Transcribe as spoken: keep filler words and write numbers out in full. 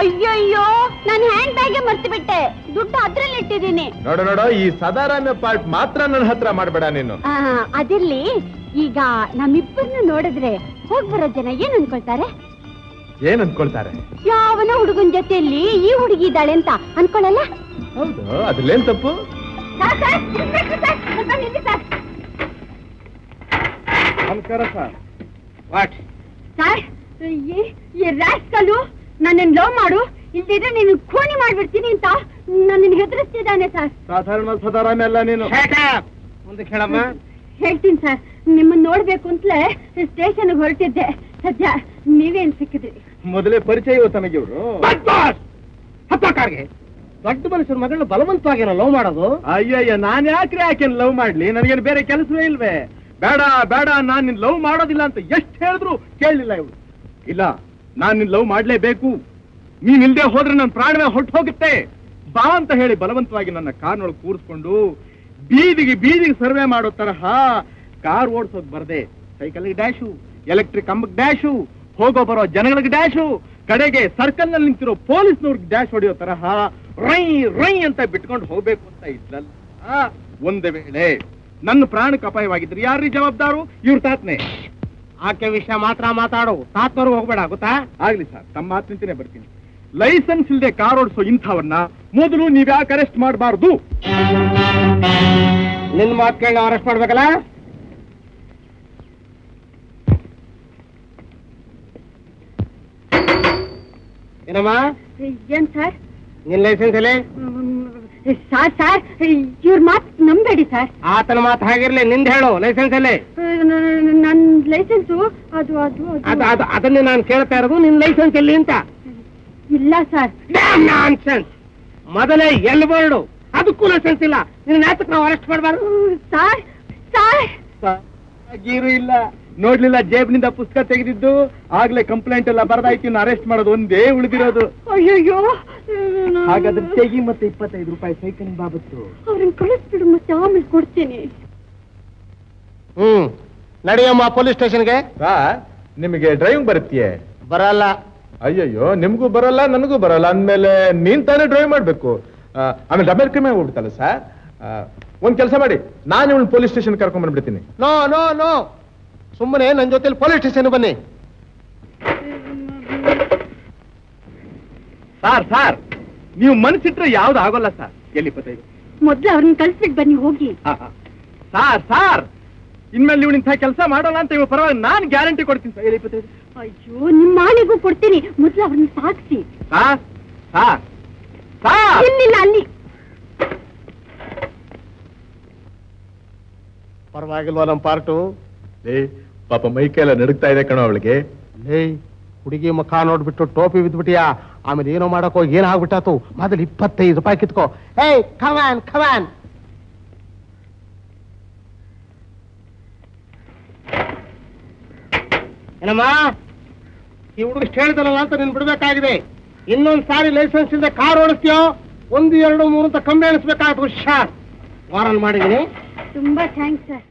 ಅಯ್ಯಯ್ಯೋ ನನ್ನ hand bag ಮರ್ತಿ ಬಿಟ್ಟೆ ದುಡ್ಡು ಅದರಲ್ಲಿ ಇಟ್ಟಿದ್ದೀನಿ ನೋಡು ನೋಡು ಈ ಸದಾರಾಮ ಪಾರ್ಟ್ ಮಾತ್ರ ನನ್ನ ಹತ್ರ ಮಾಡಬೇಡ ನೀನು ಅದಿರ್ಲಿ ಈಗ ನಮ್ಮಿಬ್ಬರನ್ನು ನೋಡಿದ್ರೆ ಹೋಗ್ಬರೋ ಜನ ಏನ್ ಅನ್ಕೊಳ್ತಾರೆ ಏನ್ ಅನ್ಕೊಳ್ತಾರೆ ಯಾವನ ಹುಡುಗನ ಜೊತೆಯಲ್ಲಿ ಈ ಹುಡುಗಿ ಇದ್ದಾಳೆ ಅಂತ ಅನ್ಕೊಳ್ಳಲ್ಲ ಹೌದು ಅದ್ರಲ್ಲೇನ್ ತಪ್ಪು ನಮಸ್ಕಾರ ಸರ್ ವಾಟ್ ಸರ್ ಈ ರಾಸ್ಕಲು ನನ್ನನ್ನು ಲವ್ ಮಾಡು ಇಲ್ದಿದ್ರೆ ನೀನು ಖೂನಿ ಮಾಡ್ಬಿಡ್ತೀನಿ ಅಂತ ನನ್ನನ್ನು ಹೆದರಿಸ್ತಿದ್ದಾನೆ ಸರ್ ಸಾಧಾರಣ ಸದಾರಾಮ ಅಲ್ಲ ನೀನು ಮುಂದಕ್ಕೆ ಹೇಳಮ್ಮ ಹೇಳ್ತೀನಿ ಸರ್ ನಿಮ್ಮನ್ನು ನೋಡ್ಬೇಕು ಅಂತಲೇ ಸ್ಟೇಷನ್ ಹೊರಟಿದ್ದೆ ಸದ್ಯ ನೀವೇನ್ ಸಿಕ್ಕಿದ್ರಿ ಮೊದಲೇ ಪರಿಚಯ ತನಗೆ ಇವರು ದೊಡ್ಡ ಮನುಷ್ಯರ ಮಗಳನ್ನ ಬಲವಂತವಾಗಿ ಲವ್ ಮಾಡೋದು ಅಯ್ಯಯ್ಯ ನಾನ್ ಯಾಕ್ರೆ ಯಾಕೆನ್ ಲವ್ ಮಾಡ್ಲಿ ನನಗೇನು ಬೇರೆ ಕೆಲಸವೇ ಇಲ್ವೇ ಬೇಡ ಬೇಡ ನಾನ್ ನಿನ್ ಲವ್ ಮಾಡೋದಿಲ್ಲ ಅಂತ ಎಷ್ಟು ಹೇಳಿದ್ರು ಕೇಳಲಿಲ್ಲ ಇವ್ರು ಇಲ್ಲ ನಾನ್ ನಿನ್ ಲವ್ ಮಾಡ್ಲೇಬೇಕು ನೀನ್ ಇಲ್ದೇ ಹೋದ್ರೆ ನನ್ನ ಪ್ರಾಣವೇ ಹೊಟ್ಟು ಹೋಗುತ್ತೆ ಬಾ ಅಂತ ಹೇಳಿ ಬಲವಂತವಾಗಿ ನನ್ನ ಕಾರ್ನೊಳಗೆ ಕೂರಿಸ್ಕೊಂಡು ಬೀದಿಗೆ ಬೀದಿಗೆ ಸರ್ವೆ ಮಾಡೋ ತರಹ ಕಾರ್ ಓಡಿಸೋದ್ ಬರ್ದೆ ಸೈಕಲ್ಗೆ ಡ್ಯಾಶು ಎಲೆಕ್ಟ್ರಿಕ್ ಕಂಬಕ್ಕೆ ಡ್ಯಾಶು ಹೋಗೋ ಬರೋ ಜನಗಳಿಗೆ ಡ್ಯಾಶು ಕಡೆಗೆ ಸರ್ಕಲ್ ನಲ್ಲಿ ನಿಂತಿರೋ ಪೊಲೀಸ್ನವ್ರಿಗೆ ಡ್ಯಾಶ್ ಹೊಡೆಯೋ ತರಹ ರೈ ರೈ ಅಂತ ಬಿಟ್ಕೊಂಡು ಹೋಗ್ಬೇಕು ಅಂತ ಇದ್ರಲ್ಲ ಒಂದೇ ವೇಳೆ ನನ್ನ ಪ್ರಾಣಕ್ಕೆ ಅಪಾಯವಾಗಿದ್ರು ಯಾರೀ ಜವಾಬ್ದಾರು ಇವ್ರ ತಾತ್ನೆ ಆಕೆ ವಿಷಯ ಮಾತ್ರ ಮಾತಾಡು ತಾತ್ನವ್ರು ಹೋಗ್ಬೇಡ ಆಗುತ್ತಾ ಆಗ್ಲಿ ಸರ್ ತಮ್ಮ ಮಾತು ನಿಂತಿನೇ ಬರ್ತೀನಿ ಲೈಸೆನ್ಸ್ ಇಲ್ಲದೆ ಕಾರ್ ಓಡಿಸೋ ಇಂಥವನ್ನ ಮೊದಲು ನೀವ್ ಯಾಕೆ ಅರೆಸ್ಟ್ ಮಾಡಬಾರ್ದು ನಿನ್ ಮಾತು ಕೇಳಿ ನಾವು ಅರೆಸ್ಟ್ ಮಾಡ್ಬೇಕಲ್ಲ ಏನಮ್ಮ ಏನ್ ಸರ್ ನಿನ್ ಲೈಸೆನ್ಸ್ ಅಲ್ಲೇ ಸರ್ ಸರ್ ಇವ್ರ ಮಾತು ನಂಬೇಡಿ ಸರ್ ಆತನ ಮಾತು ಹಾಗಿರ್ಲಿ ನಿಂದ ಹೇಳು ಲೈಸೆನ್ಸ್ ಅಲ್ಲೇ ನನ್ ಲೈಸೆನ್ಸ್ ಅದು ಅದು ಅದು ಅದನ್ನೇ ನಾನು ಕೇಳ್ತಾ ಇರೋದು ನಿನ್ ಲೈಸೆನ್ಸ್ ಎಲ್ಲಿ ಅಂತ ಇಲ್ಲ ಸರ್ ನಾನ್ ಸೆನ್ಸ್ ಮೊದಲೇ ಎಲ್ಲಿ ಬರ್ಡು ಅದಕ್ಕೂ ಲೈಸೆನ್ಸ್ ಇಲ್ಲ ನಿನ್ನ ಯಾತಕ್ಕೆ ನಾವು ಅರೆಸ್ಟ್ ಮಾಡಬಾರ್ದು ಸರ್ ಸರ್ ಗೀರು ಇಲ್ಲ ನೋಡ್ಲಿಲ್ಲ ಜೇಬ್ನಿಂದ ಪುಸ್ತಕ ತೆಗೆದಿದ್ದು ಆಗ್ಲೇ ಕಂಪ್ಲೇಂಟ್ ಎಲ್ಲ ಬರ್ದಾಯ್ತು ಇನ್ನು ಅರೆಸ್ಟ್ ಮಾಡೋದು ಒಂದೇ ಉಳಿದಿರೋದು ಅಯ್ಯೋ ಹಾಗಾದ್ರೆ ತೆಗಿ ಮತ್ತೆ ಇಪ್ಪತ್ತೈದು ರೂಪಾಯಿ ಸೈಕಲ್ ಬಾಬತ್ತು ಅವ್ರನ್ನ ಕಳಿಸ್ಬಿಡು ಮತ್ತೆ ಆಮೇಲೆ ಕೊಡ್ತೀನಿ ಹ್ಮ್ ನಡೆಯಮ್ಮ ಪೊಲೀಸ್ ಸ್ಟೇಷನ್ಗೆ ನಿಮಗೆ ಡ್ರೈವಿಂಗ್ ಬರುತ್ತೀಯೇ ಬರಲ್ಲ ಅಯ್ಯಯ್ಯೋ ನಿಮ್ಗೂ ಬರಲ್ಲ ನನಗೂ ಬರಲ್ಲ ಅಂದ್ಮೇಲೆ ನೀನ್ ತಾನೇ ಡ್ರೈವ್ ಮಾಡ್ಬೇಕು ಆಮೇಲೆ ಡಬಲ್ ಕ್ರಿಮೆ ಹೋಗ್ಬಿಡ್ತಲ್ಲ ಸರ್ ಒಂದ್ ಕೆಲಸ ಮಾಡಿ ನಾನು ಇವ್ನ ಪೊಲೀಸ್ ಸ್ಟೇಷನ್ ಕರ್ಕೊಂಡ್ ಬಂದ್ಬಿಡ್ತೀನಿ ನೋ ನೋ ನೋ ಸುಮ್ಮನೆ ನನ್ನ ಜೊತೆಲಿ ಪೊಲೀಸ್ ಸ್ಟೇಷನ್ ಬನ್ನಿ ಸರ್ ಸರ್ ನೀವು ಮನ್ಸಿಟ್ರೆ ಯಾವ್ದು ಆಗೋಲ್ಲ ಸರ್ ಎಲ್ಲಿ ಇಪ್ಪತ್ತೈದು ಮೊದ್ಲು ಅವ್ರನ್ನ ಕಳ್ಸ್ಬಿಟ್ಟು ಬನ್ನಿ ಹೋಗಿ ಸಾರ್ ಸಾರ್ ಇನ್ಮೇಲೆ ನೀವು ಇಂಥ ಕೆಲಸ ಮಾಡೋಣ ಅಂತ ಇವ್ ಪರವಾಗಿ ನಾನ್ ಗ್ಯಾರಂಟಿ ಕೊಡ್ತೀನಿ ಸರ್ ಎಲ್ಲಿ ಇಪ್ಪತ್ತೈದು ಅಯ್ಯೋ ನಿಮ್ಮ ಮಾನಿಗೂ ಕೊಡ್ತೀನಿ ಮೊದ್ಲು ಅವ್ರನ್ನ ಸಾಕ್ಸಿ ಸಾರ್ ಸಾರ್ ಸಾರ್ ಇಲ್ಲಿಲ್ಲ ಅಲ್ಲಿ ಪರವಾಗಿಲ್ವಾ ನಮ್ಮ ಪಾರ್ಟು ಪಾಪ ಮೈಕೆಲ್ಲ ನಡುಗ್ತಾ ಇದೆ ಕಣೋ ಅವಳಿಗೆ ಹುಡುಗಿ ಮುಖ ನೋಡ್ಬಿಟ್ಟು ಟೋಪಿ ಬಿದ್ಬಿಟ್ಟಿಯಾ ಆಮೇಲೆ ಏನೋ ಮಾಡಕೋ ಏನ್ ಆಗ್ಬಿಟ್ಟಾತು ಮೊದಲು ಇಪ್ಪತ್ತೈದು ರೂಪಾಯಿ ಕಿತ್ಕೋ ಏಯ್ ಕಮಾನ್ ಕಮಾನ್ ಏನಮ್ಮ ಈ ಹುಡುಗ ಹೇಳ್ತಾರಲ್ಲ ಅಂತ ನೀನ್ ಬಿಡ್ಬೇಕಾಗಿದೆ ಇನ್ನೊಂದ್ ಸಾರಿ ಲೈಸೆನ್ಸ್ ಇಂದ ಕಾರ್ ಓಡಿಸ್ತೀಯೋ ಒಂದು ಎರಡು ಮೂರು ಅಂತ ಕಮ್ಮಿ ಅನಿಸ್ಬೇಕಾಗತ್ತೆ ಹುಷಾರ್ ವಾರನ್ ಮಾಡಿದೀನಿ ತುಂಬಾ ಥ್ಯಾಂಕ್ಸ್ ಸರ್